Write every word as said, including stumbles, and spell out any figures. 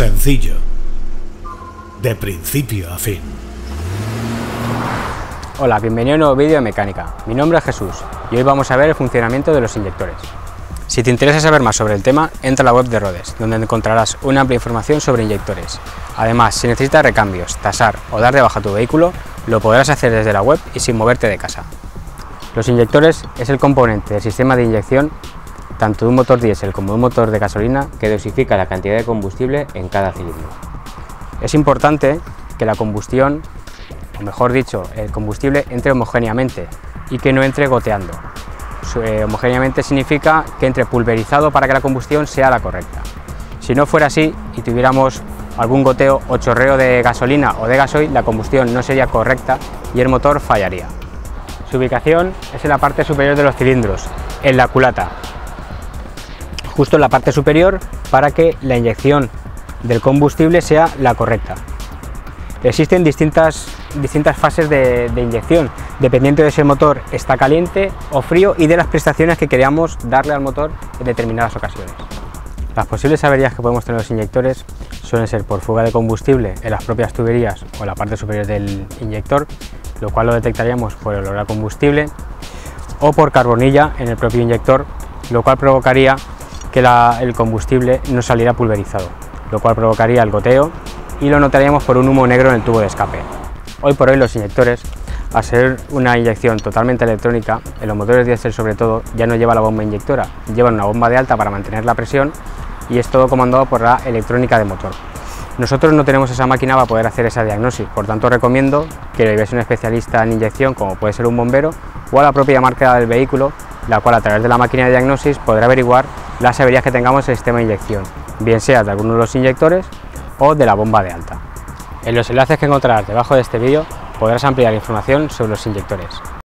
Sencillo. De principio a fin. Hola, bienvenido a un nuevo vídeo de Mecánica. Mi nombre es Jesús y hoy vamos a ver el funcionamiento de los inyectores. Si te interesa saber más sobre el tema, entra a la web de Rodes, donde encontrarás una amplia información sobre inyectores. Además, si necesitas recambios, tasar o dar de baja tu vehículo, lo podrás hacer desde la web y sin moverte de casa. Los inyectores es el componente del sistema de inyección tanto de un motor diésel como de un motor de gasolina que dosifica la cantidad de combustible en cada cilindro. Es importante que la combustión, o mejor dicho, el combustible entre homogéneamente y que no entre goteando. Eh, homogéneamente significa que entre pulverizado para que la combustión sea la correcta. Si no fuera así y tuviéramos algún goteo o chorreo de gasolina o de gasoil, la combustión no sería correcta y el motor fallaría. Su ubicación es en la parte superior de los cilindros, en la culata. Justo en la parte superior para que la inyección del combustible sea la correcta. Existen distintas, distintas fases de, de inyección, dependiendo de si el motor está caliente o frío y de las prestaciones que queramos darle al motor en determinadas ocasiones. Las posibles averías que podemos tener los inyectores suelen ser por fuga de combustible en las propias tuberías o en la parte superior del inyector, lo cual lo detectaríamos por el olor a combustible, o por carbonilla en el propio inyector, lo cual provocaría que la, el combustible no saliera pulverizado, lo cual provocaría el goteo y lo notaríamos por un humo negro en el tubo de escape. Hoy por hoy los inyectores, al ser una inyección totalmente electrónica, en los motores diésel sobre todo, ya no lleva la bomba inyectora, llevan una bomba de alta para mantener la presión y es todo comandado por la electrónica de motor. Nosotros no tenemos esa máquina para poder hacer esa diagnosis, por tanto recomiendo que le veáis a un especialista en inyección como puede ser un bombero o a la propia marca del vehículo, la cual a través de la máquina de diagnosis podrá averiguar las averías que tengamos en el sistema de inyección, bien sea de alguno de los inyectores o de la bomba de alta. En los enlaces que encontrarás debajo de este vídeo podrás ampliar información sobre los inyectores.